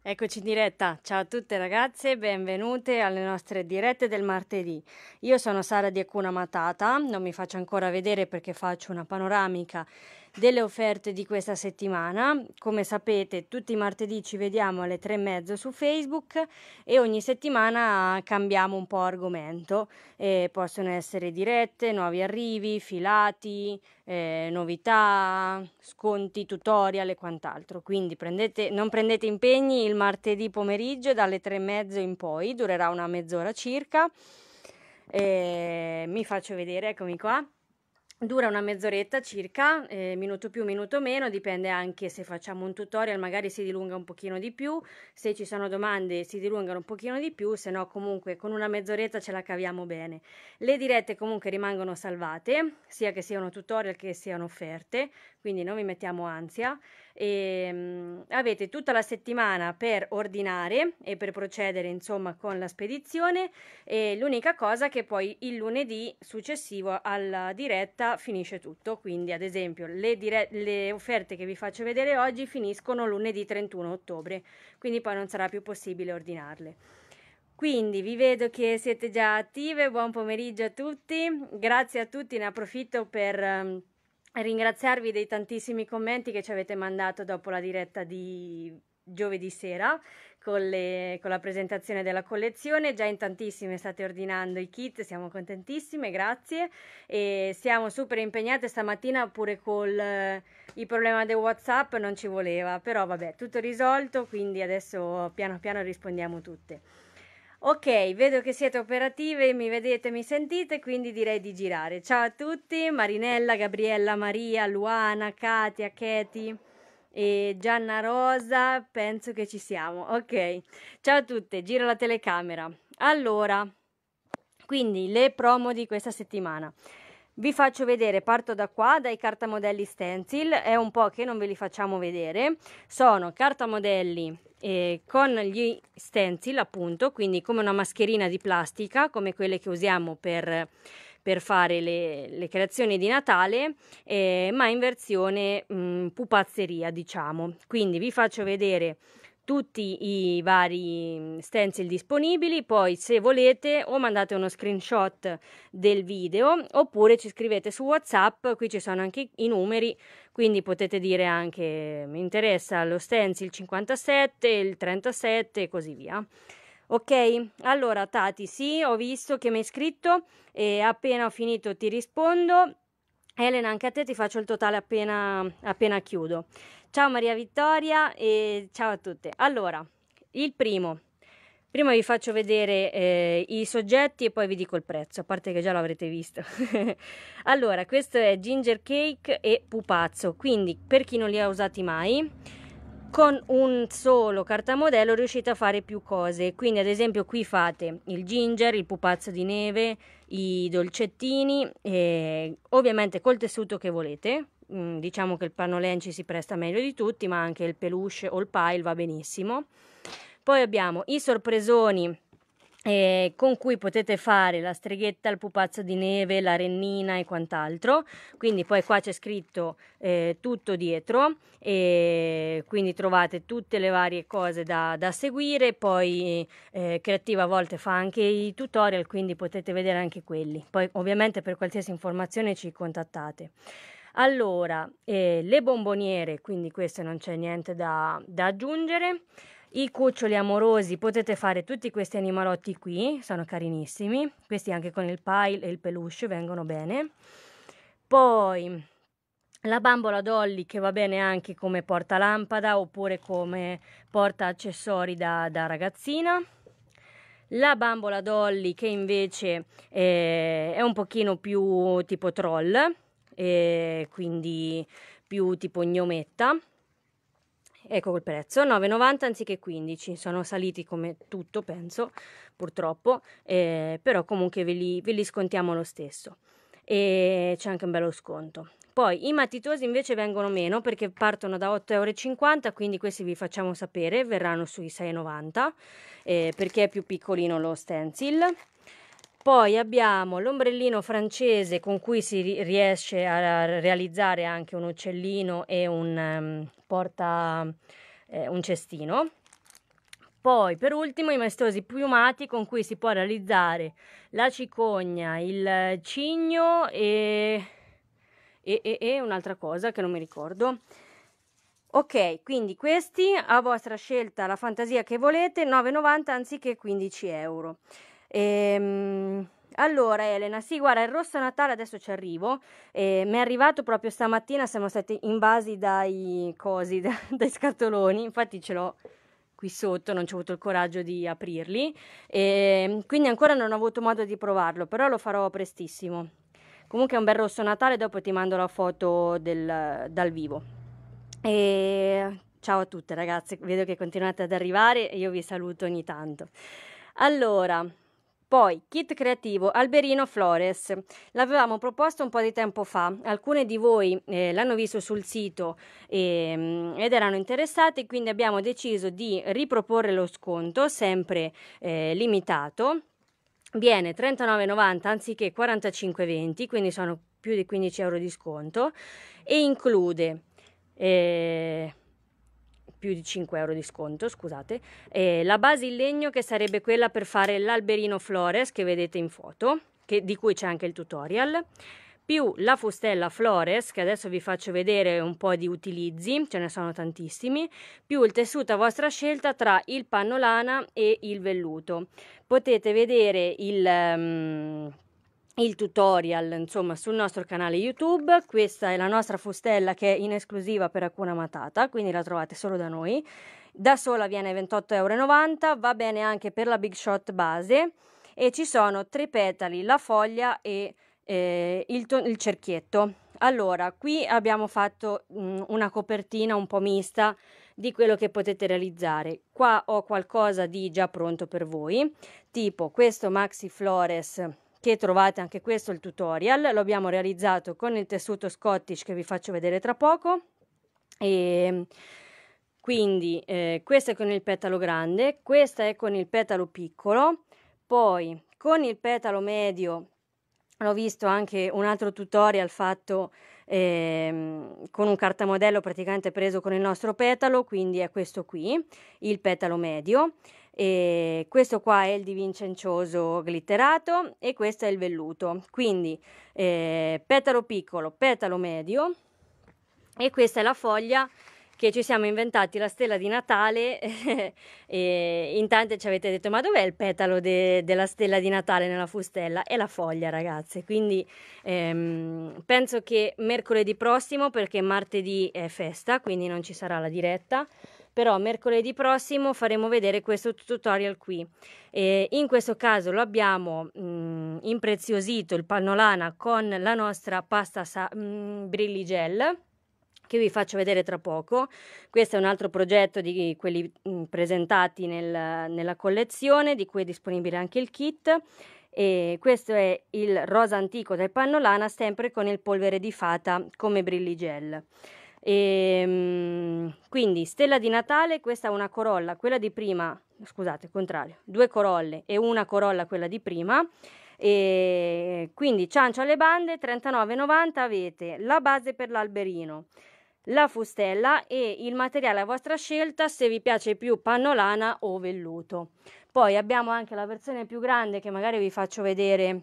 Eccoci in diretta, ciao a tutte ragazze, benvenute alle nostre dirette del martedì. Io sono Sara di Hakuna Matata, non mi faccio ancora vedere perché faccio una panoramica delle offerte di questa settimana. Come sapete, tutti i martedì ci vediamo alle 3:30 su Facebook e ogni settimana cambiamo un po' argomento. Possono essere dirette, nuovi arrivi, filati, novità, sconti, tutorial e quant'altro. Quindi non prendete impegni il martedì pomeriggio dalle 3:30 in poi, durerà una mezz'ora circa. Mi faccio vedere, eccomi qua. Dura una mezz'oretta circa, minuto più, minuto meno, dipende anche se facciamo un tutorial, magari si dilunga un pochino di più, se ci sono domande si dilungano un pochino di più, se no comunque con una mezz'oretta ce la caviamo bene. Le dirette comunque rimangono salvate, sia che siano tutorial che siano offerte, quindi non vi mettiamo ansia. Avete tutta la settimana per ordinare e per procedere insomma con la spedizione, e l'unica cosa che poi il lunedì successivo alla diretta finisce tutto, quindi ad esempio le offerte che vi faccio vedere oggi finiscono lunedì 31 ottobre, quindi poi non sarà più possibile ordinarle. Quindi vi vedo che siete già attive, buon pomeriggio a tutti, grazie a tutti, ne approfitto per ringraziarvi dei tantissimi commenti che ci avete mandato dopo la diretta di giovedì sera con la presentazione della collezione. Già in tantissime state ordinando i kit, siamo contentissime, grazie, e siamo super impegnate stamattina pure con il problema del WhatsApp, non ci voleva, però vabbè, tutto risolto, quindi adesso piano piano rispondiamo tutte. Ok, vedo che siete operative, mi vedete, mi sentite, quindi direi di girare. Ciao a tutti, Marinella, Gabriella, Maria, Luana, Katia, Katie e Gianna Rosa, penso che ci siamo. Ok, ciao a tutte, giro la telecamera. Allora, quindi le promo di questa settimana. Vi faccio vedere, parto da qua, dai cartamodelli stencil, è un po' che non ve li facciamo vedere, sono cartamodelli con gli stencil appunto, quindi come una mascherina di plastica, come quelle che usiamo per fare le creazioni di Natale, ma in versione pupazzeria diciamo. Quindi vi faccio vedere tutti i vari stencil disponibili, poi se volete o mandate uno screenshot del video oppure ci scrivete su WhatsApp, qui ci sono anche i numeri, quindi potete dire anche mi interessa lo stencil 57, il 37 e così via. Ok, allora Tati, sì, ho visto che mi hai scritto e appena ho finito ti rispondo. Elena, anche a te ti faccio il totale appena chiudo. Ciao Maria Vittoria e ciao a tutte. Allora, il primo vi faccio vedere i soggetti e poi vi dico il prezzo, a parte che già l'avrete visto. Allora, questo è Ginger Cake e Pupazzo, quindi per chi non li ha usati mai, con un solo cartamodello riuscite a fare più cose, quindi ad esempio qui fate il ginger, il pupazzo di neve, i dolcettini, ovviamente col tessuto che volete. Diciamo che il pannolin ci si presta meglio di tutti, ma anche il peluche o il pile va benissimo. Poi abbiamo i sorpresoni con cui potete fare la streghetta, il pupazzo di neve, la rennina e quant'altro, quindi poi qua c'è scritto tutto dietro, quindi trovate tutte le varie cose da seguire. Poi Creativa a volte fa anche i tutorial, quindi potete vedere anche quelli, poi ovviamente per qualsiasi informazione ci contattate. Allora, le bomboniere, quindi questo non c'è niente da aggiungere. I cuccioli amorosi, potete fare tutti questi animalotti qui, sono carinissimi. Questi anche con il pile e il peluche vengono bene. Poi la bambola Dolly, che va bene anche come portalampada oppure come porta accessori da ragazzina. La bambola Dolly che invece è un pochino più tipo troll, quindi più tipo gnometta. Ecco il prezzo, 9,90 anziché 15, sono saliti come tutto penso purtroppo, però comunque ve li scontiamo lo stesso e c'è anche un bello sconto. Poi i matitosi invece vengono meno perché partono da 8,50 €, quindi questi vi facciamo sapere, verranno sui 6,90 perché è più piccolino lo stencil. Poi abbiamo l'ombrellino francese con cui si riesce a realizzare anche un uccellino e un cestino. Poi per ultimo i maestosi piumati con cui si può realizzare la cicogna, il cigno e un'altra cosa che non mi ricordo. Ok, quindi questi a vostra scelta, la fantasia che volete, 9,90 anziché 15 euro. Allora Elena, sì guarda, il rosso Natale adesso ci arrivo, mi è arrivato proprio stamattina, siamo stati invasi dai scatoloni, infatti ce l'ho qui sotto, non ci ho avuto il coraggio di aprirli, quindi ancora non ho avuto modo di provarlo, però lo farò prestissimo. Comunque è un bel rosso Natale, dopo ti mando la foto dal vivo. Ciao a tutte ragazze, vedo che continuate ad arrivare e io vi saluto ogni tanto. Allora, poi kit creativo alberino Flores, l'avevamo proposto un po' di tempo fa, alcune di voi l'hanno visto sul sito ed erano interessate, quindi abbiamo deciso di riproporre lo sconto, sempre limitato, viene 39,90 anziché 45,20, quindi sono più di 15 euro di sconto e include... più di 5 euro di sconto, scusate, la base in legno che sarebbe quella per fare l'alberino Flores che vedete in foto, di cui c'è anche il tutorial, più la fustella Flores, che adesso vi faccio vedere un po' di utilizzi, ce ne sono tantissimi, più il tessuto a vostra scelta tra il panno lana e il velluto. Potete vedere il tutorial insomma sul nostro canale YouTube. Questa è la nostra fustella che è in esclusiva per Hakuna Matata, quindi la trovate solo da noi, da sola viene 28,90 €, va bene anche per la Big Shot base e ci sono 3 petali, la foglia e il cerchietto. Allora qui abbiamo fatto una copertina un po' mista di quello che potete realizzare. Qua ho qualcosa di già pronto per voi, tipo questo maxi Flores, che trovate anche questo il tutorial, lo abbiamo realizzato con il tessuto Scottish che vi faccio vedere tra poco, e quindi questo è con il petalo grande, questa è con il petalo piccolo, poi con il petalo medio l'ho visto anche un altro tutorial fatto con un cartamodello praticamente preso con il nostro petalo, quindi è questo qui, il petalo medio. E questo qua è il divincencioso glitterato e questo è il velluto, quindi petalo piccolo, petalo medio, e questa è la foglia che ci siamo inventati la stella di Natale e in tante ci avete detto ma dov'è il petalo della stella di Natale nella fustella? È la foglia ragazze, quindi penso che mercoledì prossimo, perché martedì è festa quindi non ci sarà la diretta, però mercoledì prossimo faremo vedere questo tutorial qui. In questo caso lo abbiamo impreziosito il pannolana con la nostra pasta Brilli Gel, che vi faccio vedere tra poco. Questo è un altro progetto di quelli presentati nella collezione, di cui è disponibile anche il kit. E questo è il rosa antico del pannolana, sempre con il polvere di fata come Brilli Gel. Quindi stella di Natale, questa è una corolla, quella di prima, scusate, contrario, 2 corolle e una corolla quella di prima, e quindi ciancio alle bande, 39,90 €, avete la base per l'alberino, la fustella e il materiale a vostra scelta, se vi piace più pannolana o velluto. Poi abbiamo anche la versione più grande che magari vi faccio vedere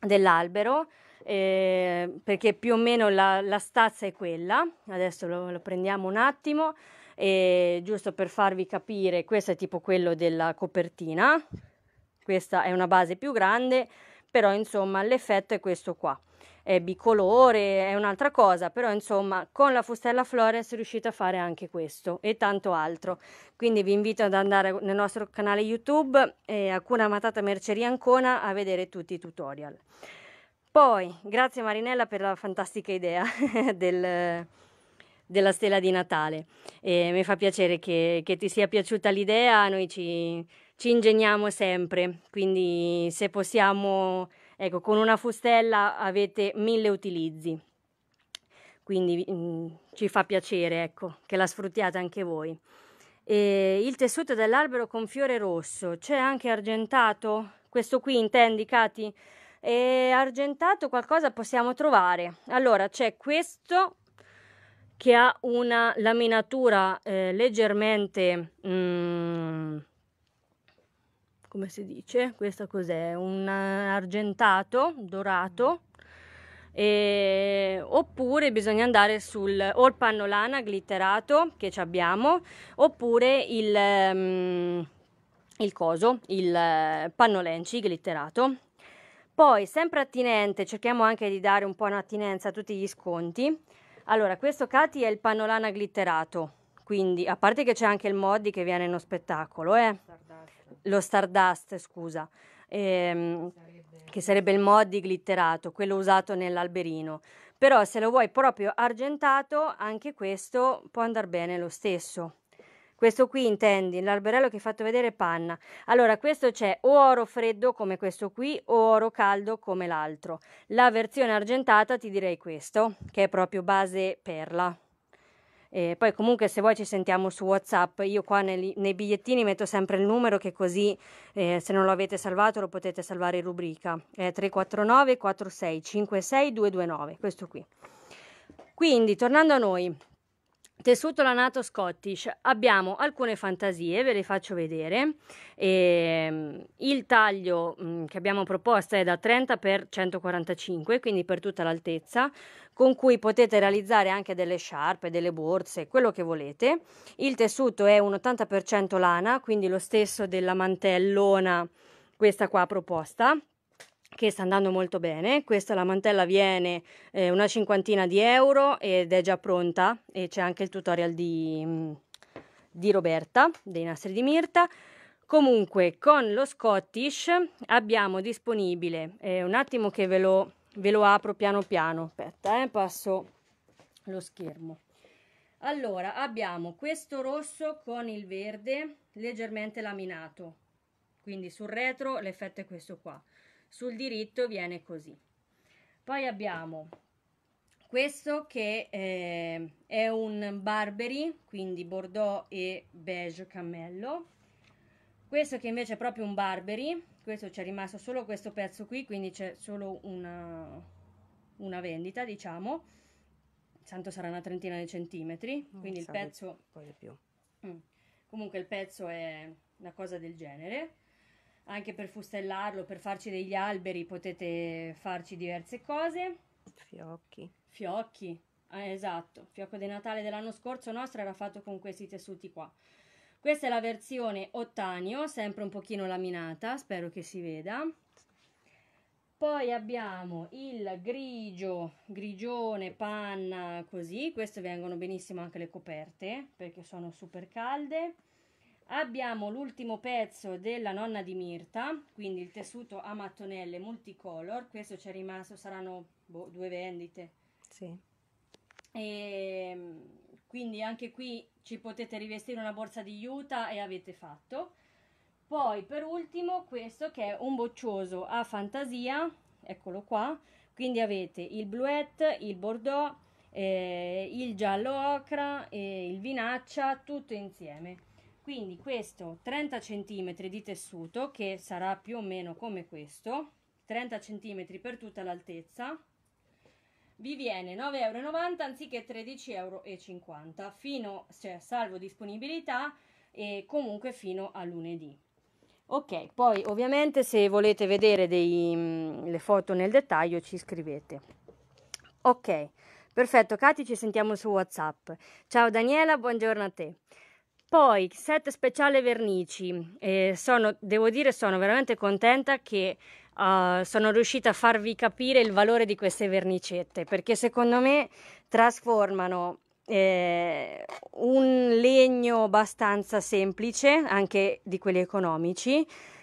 dell'albero, perché più o meno la stazza è quella, adesso lo prendiamo un attimo, giusto per farvi capire, questo è tipo quello della copertina, questa è una base più grande, però insomma l'effetto è questo qua, è bicolore, è un'altra cosa, però insomma con la fustella Flores riuscite a fare anche questo e tanto altro. Quindi vi invito ad andare nel nostro canale YouTube Hakuna Matata Merceria Ancona a vedere tutti i tutorial. Poi, grazie Marinella per la fantastica idea della stella di Natale. Mi fa piacere che ti sia piaciuta l'idea, noi ci ingegniamo sempre, quindi se possiamo, ecco, con una fustella avete 1000 utilizzi. Quindi ci fa piacere, ecco, che la sfruttiate anche voi. Il tessuto dell'albero con fiore rosso, c'è anche argentato? Questo qui intendi, Cati? E argentato qualcosa possiamo trovare. Allora c'è questo che ha una laminatura leggermente come si dice. Questo cos'è? Un argentato dorato. Oppure bisogna andare sul o il pannolana glitterato che abbiamo, oppure il pannolenci glitterato. Poi sempre attinente, cerchiamo anche di dare un po' un'attinenza a tutti gli sconti. Allora, questo Cati è il pannolana glitterato, quindi a parte che c'è anche il Moddi che viene in uno spettacolo, lo Stardust, scusa, che sarebbe il Moddi glitterato, quello usato nell'alberino. Però se lo vuoi proprio argentato, anche questo può andare bene lo stesso. Questo qui intendi, l'alberello che hai fatto vedere panna. Allora, questo c'è o oro freddo come questo qui o oro caldo come l'altro. La versione argentata ti direi questo, che è proprio base perla. E poi comunque se vuoi ci sentiamo su WhatsApp, io qua nei bigliettini metto sempre il numero, che così se non lo avete salvato lo potete salvare in rubrica. 349 46 56 229, questo qui. Quindi tornando a noi. Tessuto lanato Scottish, abbiamo alcune fantasie, ve le faccio vedere. Il taglio che abbiamo proposto è da 30 x 145, quindi per tutta l'altezza, con cui potete realizzare anche delle sciarpe, delle borse, quello che volete. Il tessuto è un 80% lana, quindi lo stesso della mantellona, questa qua proposta, che sta andando molto bene. Questa, la mantella, viene una cinquantina di euro ed è già pronta, e c'è anche il tutorial di Roberta dei Nastri di Mirta. Comunque con lo Scottish abbiamo disponibile, un attimo che ve lo apro piano piano, aspetta, passo lo schermo. Allora, abbiamo questo rosso con il verde leggermente laminato, quindi sul retro l'effetto è questo qua, sul diritto viene così. Poi abbiamo questo che è un Burberry, quindi bordeaux e beige cammello. Questo che invece è proprio un Burberry, questo c'è rimasto solo questo pezzo qui, quindi c'è solo una vendita, diciamo, tanto sarà una trentina di centimetri, quindi il pezzo poi di più. Comunque il pezzo è una cosa del genere. Anche per fustellarlo, per farci degli alberi, potete farci diverse cose. Fiocchi, esatto, fiocco di Natale dell'anno scorso nostro era fatto con questi tessuti qua. Questa è la versione ottanio, sempre un pochino laminata, spero che si veda. Poi abbiamo il grigio, grigione, panna, così. Queste vengono benissimo anche le coperte, perché sono super calde. Abbiamo l'ultimo pezzo della nonna di Mirta, quindi il tessuto a mattonelle multicolor. Questo c'è rimasto, saranno due vendite. Sì. E quindi anche qui ci potete rivestire una borsa di juta e avete fatto. Poi per ultimo questo che è un boccioso a fantasia, eccolo qua. Quindi avete il bluette, il bordeaux, il giallo ocra e il vinaccia, tutto insieme. Quindi questo 30 cm di tessuto, che sarà più o meno come questo, 30 cm per tutta l'altezza, vi viene 9,90 € anziché 13,50 € fino, cioè salvo disponibilità, e comunque fino a lunedì. Ok, poi ovviamente se volete vedere le foto nel dettaglio ci scrivete. Ok, perfetto Cati, ci sentiamo su WhatsApp. Ciao Daniela, buongiorno a te. Poi set speciale vernici, devo dire sono veramente contenta che sono riuscita a farvi capire il valore di queste vernicette, perché secondo me trasformano un legno abbastanza semplice, anche di quelli economici,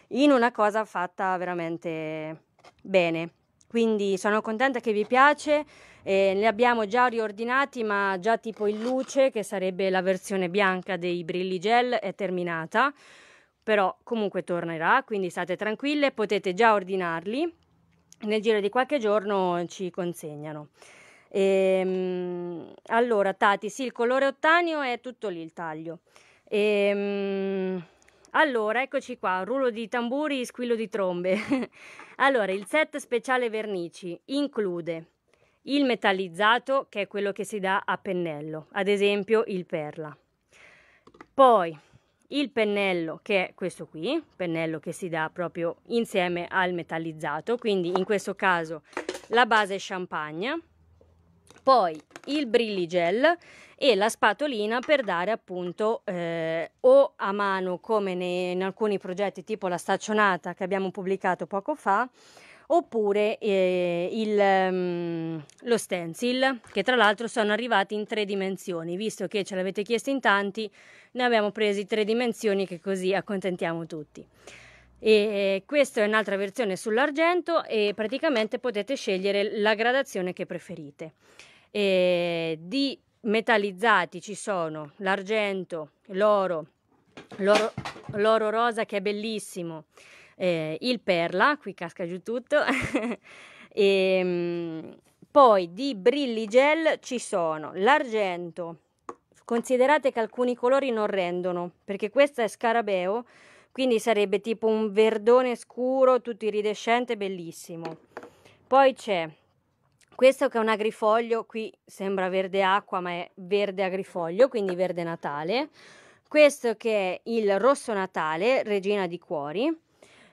in una cosa fatta veramente bene. Quindi sono contenta che vi piace, li abbiamo già riordinati, ma già tipo in luce, che sarebbe la versione bianca dei brilli gel, è terminata, però comunque tornerà, quindi state tranquille, potete già ordinarli, nel giro di qualche giorno ci consegnano. Allora Tati, sì, il colore ottanio è tutto lì il taglio. Allora, eccoci qua, rullo di tamburi, squillo di trombe. Allora, il set speciale vernici include il metallizzato, che è quello che si dà a pennello, ad esempio il perla. Poi il pennello, che è questo qui, pennello che si dà proprio insieme al metallizzato, quindi in questo caso la base champagne, poi il brilligel e la spatolina per dare appunto o a mano come in alcuni progetti tipo la staccionata che abbiamo pubblicato poco fa, oppure lo stencil, che tra l'altro sono arrivati in 3 dimensioni, visto che ce l'avete chiesto in tanti, ne abbiamo presi 3 dimensioni che così accontentiamo tutti. E questa è un'altra versione sull'argento e praticamente potete scegliere la gradazione che preferite. E di metallizzati ci sono l'argento, l'oro rosa che è bellissimo, il perla, qui casca giù tutto, e poi di brilligel ci sono l'argento. Considerate che alcuni colori non rendono, perché questo è scarabeo, quindi sarebbe tipo un verdone scuro, tutto iridescente, bellissimo. Poi c'è questo che è un agrifoglio, qui sembra verde acqua ma è verde agrifoglio, quindi verde natale. Questo che è il rosso natale, regina di cuori.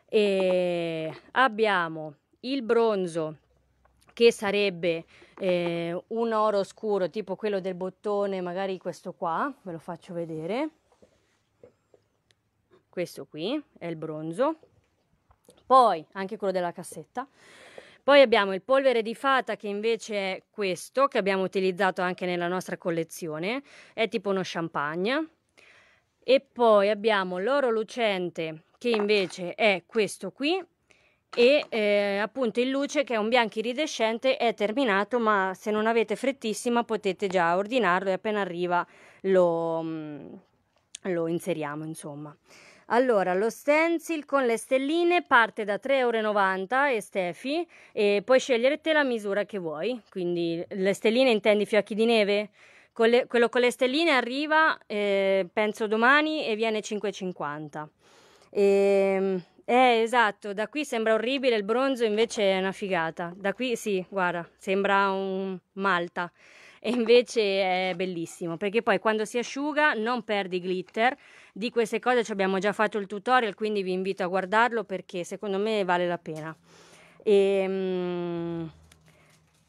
E abbiamo il bronzo che sarebbe un oro scuro tipo quello del bottone, magari questo qua, ve lo faccio vedere, questo qui è il bronzo, poi anche quello della cassetta. Poi abbiamo il polvere di fata che invece è questo che abbiamo utilizzato anche nella nostra collezione, è tipo uno champagne. E poi abbiamo l'oro lucente che invece è questo qui e appunto il luce che è un bianco iridescente, è terminato ma se non avete frettissima potete già ordinarlo e appena arriva lo inseriamo, insomma. Allora, lo stencil con le stelline parte da 3,90 € Estefi, e puoi scegliere te la misura che vuoi, quindi le stelline intendi fiocchi di neve? Quello con le stelline arriva penso domani e viene 5,50 €. Esatto, da qui sembra orribile, il bronzo invece è una figata. Da qui sì, guarda, sembra un malta e invece è bellissimo, perché poi quando si asciuga non perdi glitter. Di queste cose ci abbiamo già fatto il tutorial, quindi vi invito a guardarlo perché secondo me vale la pena.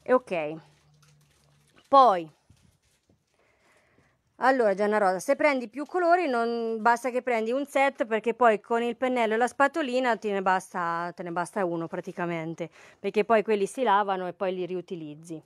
Ok, poi allora Gianna Rosa, se prendi più colori non basta che prendi un set, perché poi con il pennello e la spatolina te ne basta uno praticamente, perché poi quelli si lavano e poi li riutilizzi.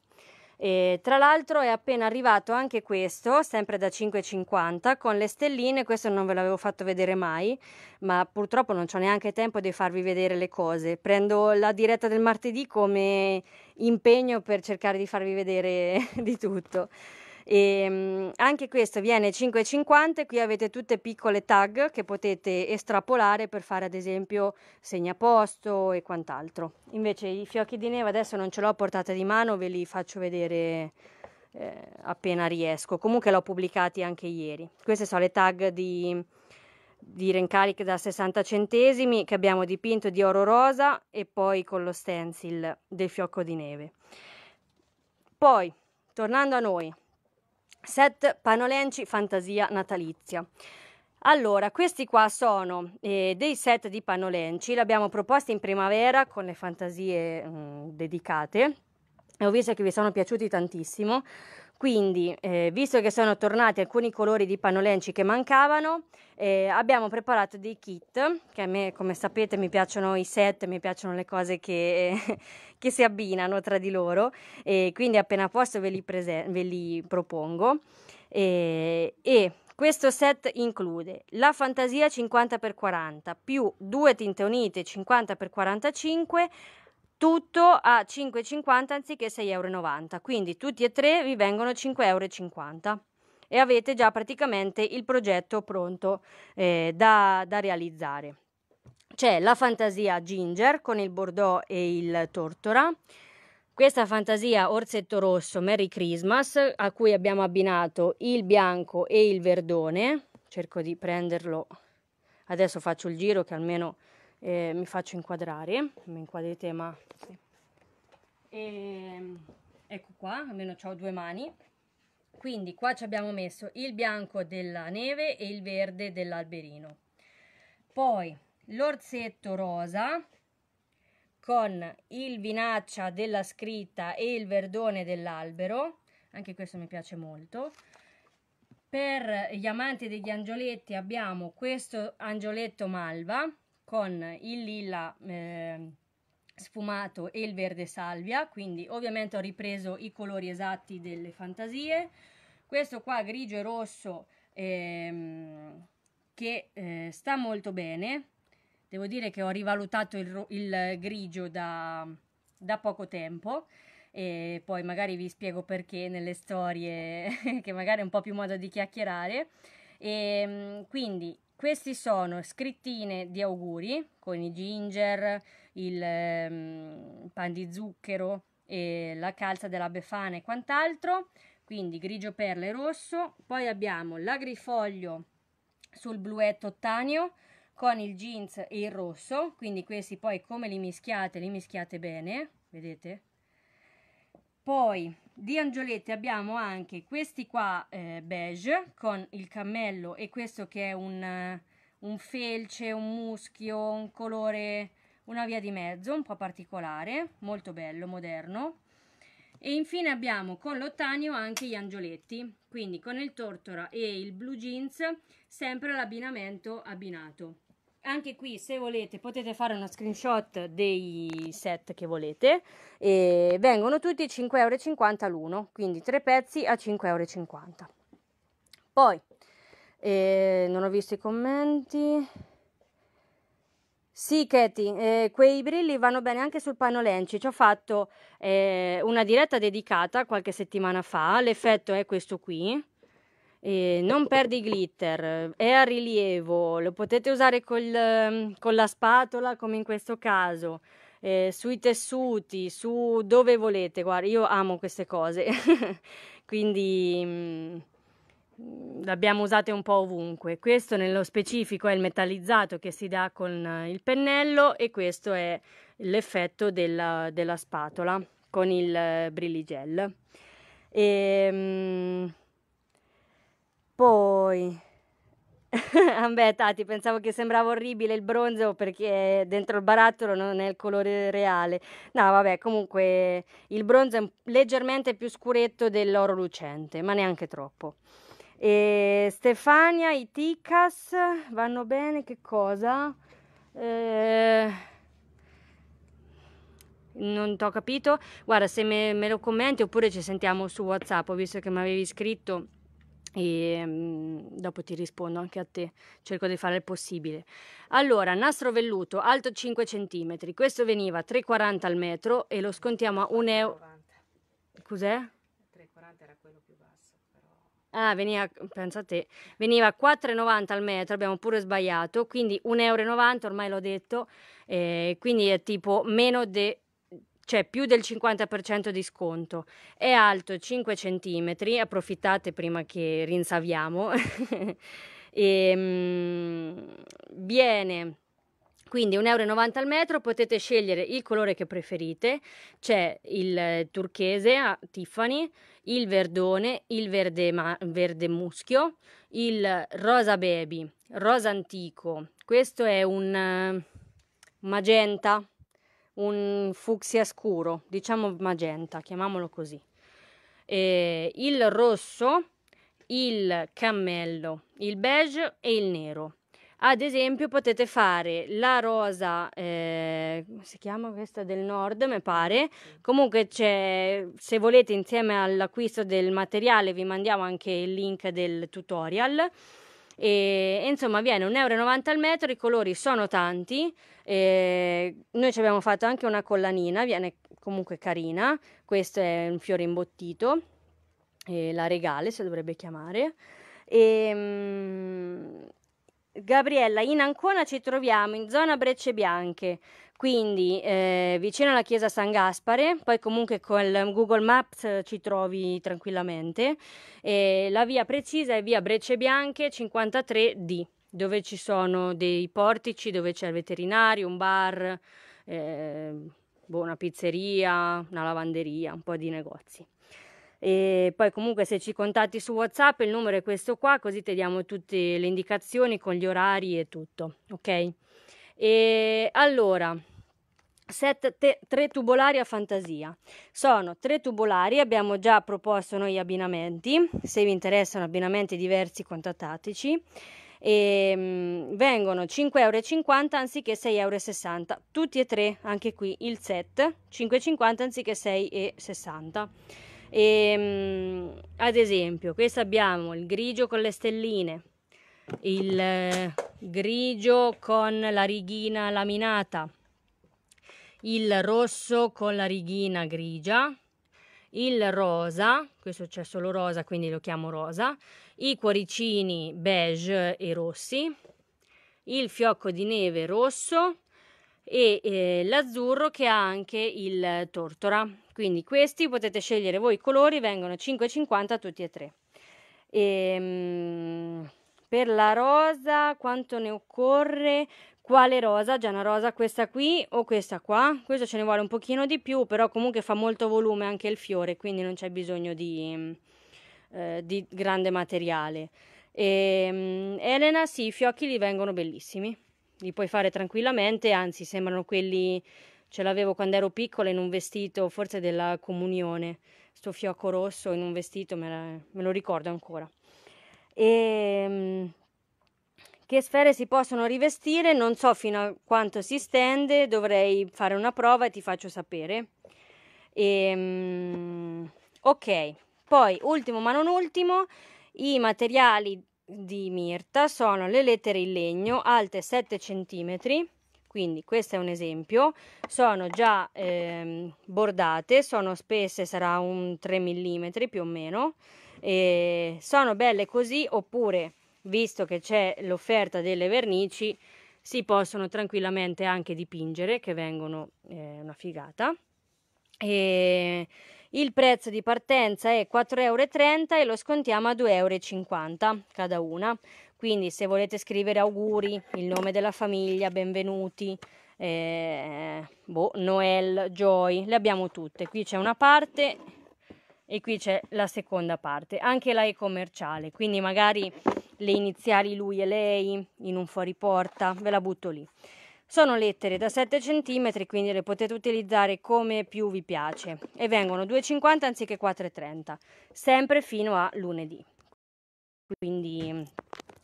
E tra l'altro è appena arrivato anche questo, sempre da 5,50 € con le stelline. Questo non ve l'avevo fatto vedere mai, ma purtroppo non c'ho neanche tempo di farvi vedere le cose, prendo la diretta del martedì come impegno per cercare di farvi vedere di tutto. E anche questo viene 5,50 €, qui avete tutte piccole tag che potete estrapolare per fare ad esempio segnaposto e quant'altro. Invece i fiocchi di neve adesso non ce l'ho a portata di mano, ve li faccio vedere appena riesco. Comunque l'ho pubblicati anche ieri. Queste sono le tag di Rencaric da 60 centesimi che abbiamo dipinto di oro rosa e poi con lo stencil del fiocco di neve. Poi, tornando a noi, set Panolenci fantasia natalizia. Allora, questi qua sono dei set di Panolenci, l'abbiamo proposti in primavera con le fantasie dedicate e ho visto che vi sono piaciuti tantissimo, quindi visto che sono tornati alcuni colori di Panolenci che mancavano, abbiamo preparato dei kit, che a me come sapete mi piacciono i set, mi piacciono le cose che si abbinano tra di loro, e quindi appena posso ve li propongo. E questo set include la fantasia 50x40 più 2 tinte unite 50x45, tutto a 5,50 € anziché 6,90 €, quindi tutti e 3 vi vengono 5,50 € e avete già praticamente il progetto pronto da realizzare. C'è la fantasia Ginger con il Bordeaux e il Tortora, questa fantasia Orsetto Rosso Merry Christmas a cui abbiamo abbinato il bianco e il verdone, cerco di prenderlo, adesso faccio il giro che almeno... mi faccio inquadrare, mi inquadrite ma sì. Ecco qua, almeno ho 2 mani. quindi qua ci abbiamo messo il bianco della neve e il verde dell'alberino, poi l'orsetto rosa con il vinaccia della scritta e il verdone dell'albero, anche questo mi piace molto. Per gli amanti degli angioletti abbiamo questo angioletto malva con il lilla sfumato e il verde salvia, quindi ovviamente ho ripreso i colori esatti delle fantasie. Questo qua grigio e rosso che sta molto bene, devo dire che ho rivalutato il grigio da poco tempo e poi magari vi spiego perché nelle storie che magari è un po' più modo di chiacchierare. E quindi questi sono scrittine di auguri con i ginger, il pan di zucchero e la calza della Befana e quant'altro, quindi grigio, perla e rosso. Poi abbiamo l'agrifoglio sul bluetto ottaneo con il jeans e il rosso, quindi questi poi come li mischiate bene, vedete? Poi di angioletti abbiamo anche questi qua beige con il cammello e questo che è un felce, un muschio, un colore, una via di mezzo un po' particolare, molto bello, moderno. E infine abbiamo con l'ottanio anche gli angioletti, quindi con il tortora e il blue jeans, sempre l'abbinamento abbinato. Anche qui, se volete, potete fare uno screenshot dei set che volete, e vengono tutti 5,50 € l'uno, quindi 3 pezzi a 5,50 €. Poi, non ho visto i commenti. Sì, Katy, quei brilli vanno bene anche sul panno Lenci. Ci ho fatto una diretta dedicata qualche settimana fa, l'effetto è questo qui. Non perdi glitter, è a rilievo, lo potete usare con la spatola come in questo caso, sui tessuti, su dove volete. Guarda, io amo queste cose quindi l'abbiamo usate un po' ovunque. Questo nello specifico è il metallizzato che si dà con il pennello e questo è l'effetto della spatola con il brilligel. Poi, vabbè Tati, pensavo che sembrava orribile il bronzo perché dentro il barattolo non è il colore reale. No, vabbè, comunque il bronzo è leggermente più scuretto dell'oro lucente, ma neanche troppo. E Stefania, i Ticas vanno bene, che cosa? Non t'ho capito. Guarda, se me lo commenti oppure ci sentiamo su WhatsApp, ho visto che mi avevi scritto. E dopo ti rispondo anche a te, cerco di fare il possibile. Allora, nastro velluto alto 5 cm, questo veniva 3,40 € al metro e lo scontiamo a 1 €. Cos'è? 3,40 € era quello più basso, però. Ah, veniva, pensa a te, veniva 4,90 € al metro, abbiamo pure sbagliato, quindi 1,90 € ormai l'ho detto, quindi è tipo meno di, cioè più del 50% di sconto. È alto 5 cm, approfittate prima che rinsaviamo. Viene quindi 1,90 € al metro, potete scegliere il colore che preferite, c'è il turchese a Tiffany, il verdone, il verde muschio, il rosa baby, rosa antico, questo è un magenta, un fucsia scuro, diciamo magenta, chiamiamolo così, il rosso, il cammello, il beige e il nero. Ad esempio potete fare la rosa, come si chiama questa, del nord mi pare, comunque c'è, se volete insieme all'acquisto del materiale vi mandiamo anche il link del tutorial. E insomma viene 1,90 € al metro, i colori sono tanti, noi ci abbiamo fatto anche una collanina, viene comunque carina. Questo è un fiore imbottito, la regale si dovrebbe chiamare. Gabriella, in Ancona ci troviamo in zona Brecce Bianche, quindi vicino alla chiesa San Gaspare, poi comunque con Google Maps ci trovi tranquillamente. La via precisa è via Brecce Bianche 53D, dove ci sono dei portici, dove c'è il veterinario, un bar, una pizzeria, una lavanderia, un po' di negozi. E poi comunque se ci contatti su WhatsApp il numero è questo qua, così ti diamo tutte le indicazioni con gli orari e tutto, ok? E allora, set tre tubolari a fantasia. Sono tre tubolari, abbiamo già proposto noi abbinamenti, se vi interessano abbinamenti diversi contattateci. E, vengono 5,50 € anziché 6,60 €, tutti e tre, anche qui il set, 5,50 € anziché 6,60 €. Ad esempio, questo abbiamo il grigio con le stelline, il grigio con la righina laminata, il rosso con la righina grigia, il rosa, questo c'è solo rosa quindi lo chiamo rosa, i cuoricini beige e rossi, il fiocco di neve rosso e l'azzurro che ha anche il tortora. Quindi questi potete scegliere voi i colori, vengono 5,50 € tutti e tre. Per la rosa quanto ne occorre? Quale rosa? Già una rosa, questa qui o questa qua? Questo ce ne vuole un pochino di più, però comunque fa molto volume anche il fiore, quindi non c'è bisogno di grande materiale. Elena, sì, i fiocchi li vengono bellissimi, li puoi fare tranquillamente, anzi sembrano quelli, ce l'avevo quando ero piccola in un vestito forse della comunione, sto fiocco rosso in un vestito, me lo ricordo ancora. Che sfere si possono rivestire? Non so fino a quanto si stende, dovrei fare una prova e ti faccio sapere. Ok, poi ultimo ma non ultimo, i materiali di Mirta sono le lettere in legno alte 7 cm, quindi questo è un esempio, sono già bordate, sono spesse, sarà un 3 mm più o meno, e sono belle così, oppure visto che c'è l'offerta delle vernici si possono tranquillamente anche dipingere, che vengono una figata. E il prezzo di partenza è 4,30 € e lo scontiamo a 2,50 € cada una, quindi se volete scrivere auguri, il nome della famiglia, benvenuti, Noel, Joy, le abbiamo tutte, qui c'è una parte e qui c'è la seconda parte, anche la è commerciale, quindi magari le iniziali lui e lei in un fuoriporta, ve la butto lì. Sono lettere da 7 cm, quindi le potete utilizzare come più vi piace e vengono 2,50 € anziché 4,30 €, sempre fino a lunedì. Quindi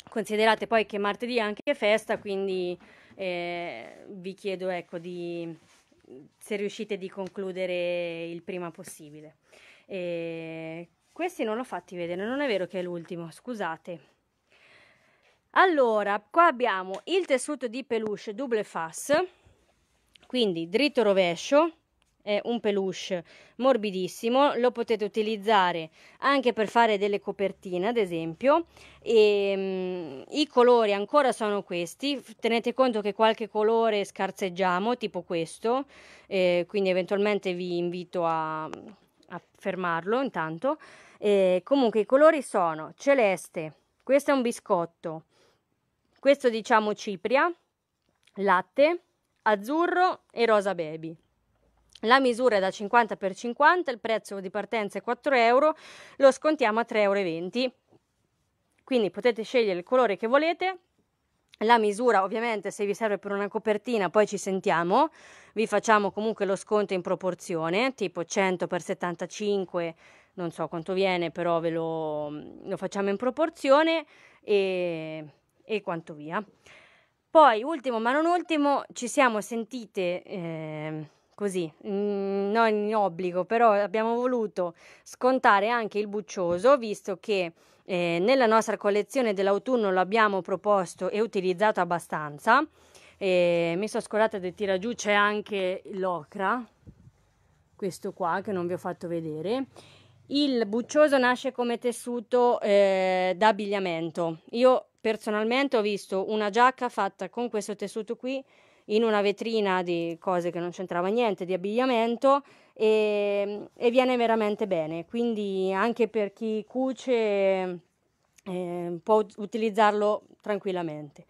considerate poi che martedì è anche festa, quindi vi chiedo, ecco, se riuscite di concludere il prima possibile. Questi non l'ho fatti vedere, non è vero che è l'ultimo, scusate. Allora, qua abbiamo il tessuto di peluche double face, quindi dritto rovescio, è un peluche morbidissimo, lo potete utilizzare anche per fare delle copertine ad esempio, e i colori ancora sono questi, tenete conto che qualche colore scarseggiamo, tipo questo, quindi eventualmente vi invito a fermarlo intanto. Comunque i colori sono celeste, questo è un biscotto, questo diciamo cipria, latte, azzurro e rosa baby. La misura è da 50 x 50, il prezzo di partenza è 4 €, lo scontiamo a 3,20 €, quindi potete scegliere il colore che volete. La misura ovviamente, se vi serve per una copertina poi ci sentiamo, vi facciamo comunque lo sconto in proporzione, tipo 100 x 75, non so quanto viene, però ve lo facciamo in proporzione e quanto via. Poi ultimo ma non ultimo, ci siamo sentite così, non in obbligo, però abbiamo voluto scontare anche il buccioso, visto che nella nostra collezione dell'autunno l'abbiamo proposto e utilizzato abbastanza. Mi sono scordata di tirare giù, c'è anche l'ocra, questo qua che non vi ho fatto vedere. Il buccioso nasce come tessuto da abbigliamento, io personalmente ho visto una giacca fatta con questo tessuto qui in una vetrina di cose che non c'entrava niente, di abbigliamento, e viene veramente bene, quindi anche per chi cuce può utilizzarlo tranquillamente.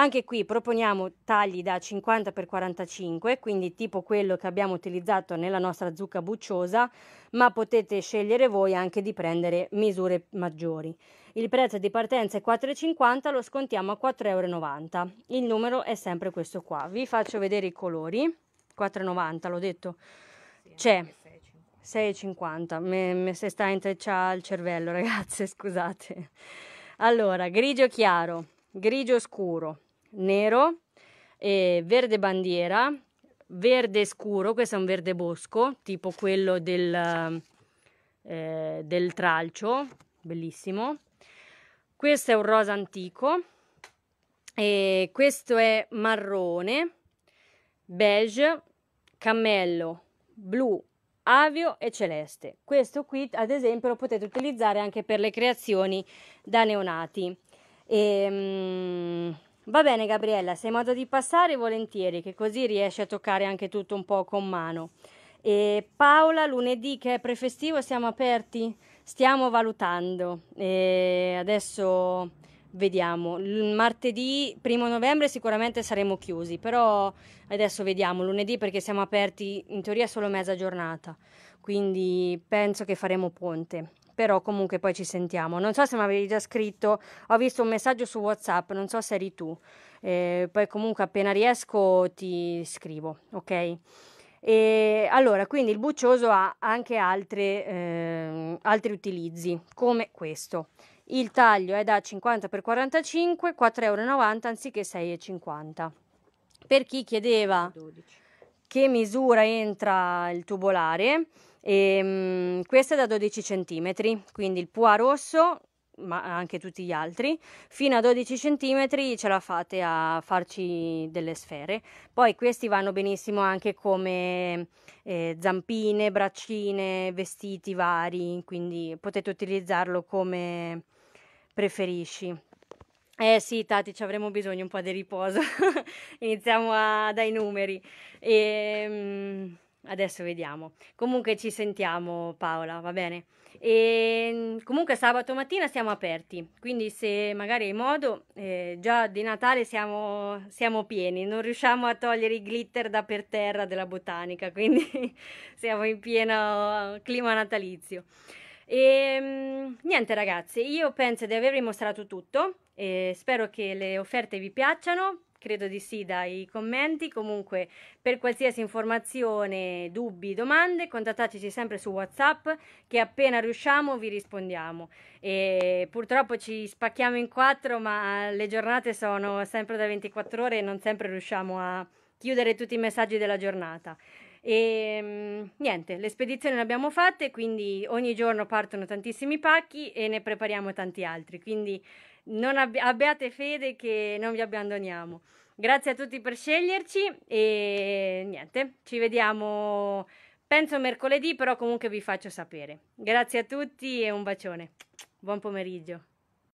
Anche qui proponiamo tagli da 50 x 45, quindi tipo quello che abbiamo utilizzato nella nostra zucca bucciosa, ma potete scegliere voi anche di prendere misure maggiori. Il prezzo di partenza è 4,50, lo scontiamo a 4,90 €. Il numero è sempre questo qua. Vi faccio vedere i colori. 4,90, l'ho detto. C'è 6,50. Mi si sta in treccia il cervello, ragazze, scusate. Allora, grigio chiaro, grigio scuro, nero, verde bandiera, verde scuro, questo è un verde bosco, tipo quello del tralcio, bellissimo. Questo è un rosa antico, e questo è marrone, beige, cammello, blu, avio e celeste. Questo qui ad esempio lo potete utilizzare anche per le creazioni da neonati. Va bene Gabriella, se hai modo di passare volentieri, che così riesci a toccare anche tutto un po' con mano. E Paola, lunedì che è prefestivo siamo aperti? Stiamo valutando, e adesso vediamo. Martedì 1° novembre sicuramente saremo chiusi, però adesso vediamo lunedì, perché siamo aperti in teoria solo mezza giornata, quindi penso che faremo ponte, però comunque poi ci sentiamo. Non so se mi avevi già scritto, ho visto un messaggio su WhatsApp, non so se eri tu, poi comunque appena riesco ti scrivo, ok? E allora, quindi il buccioso ha anche altri utilizzi come questo. Il taglio è da 50 x 45, 4,90 € anziché 6,50. Per chi chiedeva che misura entra il tubolare, questo è da 12 cm, quindi il pois rosso, ma anche tutti gli altri fino a 12 cm ce la fate a farci delle sfere. Poi questi vanno benissimo anche come zampine, braccine, vestiti vari, quindi potete utilizzarlo come preferisci. Eh sì Tati, ci avremo bisogno un po' di riposo. Iniziamo dai numeri adesso vediamo. Comunque ci sentiamo Paola, va bene? E comunque sabato mattina siamo aperti, quindi se magari hai modo, già di Natale siamo pieni, non riusciamo a togliere i glitter da per terra della botanica, quindi siamo in pieno clima natalizio. E niente ragazzi, io penso di avervi mostrato tutto, spero che le offerte vi piacciono. Credo di sì dai commenti. Comunque per qualsiasi informazione, dubbi, domande, contattateci sempre su WhatsApp, che appena riusciamo vi rispondiamo. E purtroppo ci spacchiamo in 4, ma le giornate sono sempre da 24 ore e non sempre riusciamo a chiudere tutti i messaggi della giornata. E niente, le spedizioni le abbiamo fatte, quindi ogni giorno partono tantissimi pacchi e ne prepariamo tanti altri, quindi non abbiate fede che non vi abbandoniamo. Grazie a tutti per sceglierci e niente, ci vediamo penso mercoledì, però comunque vi faccio sapere. Grazie a tutti e un bacione, buon pomeriggio.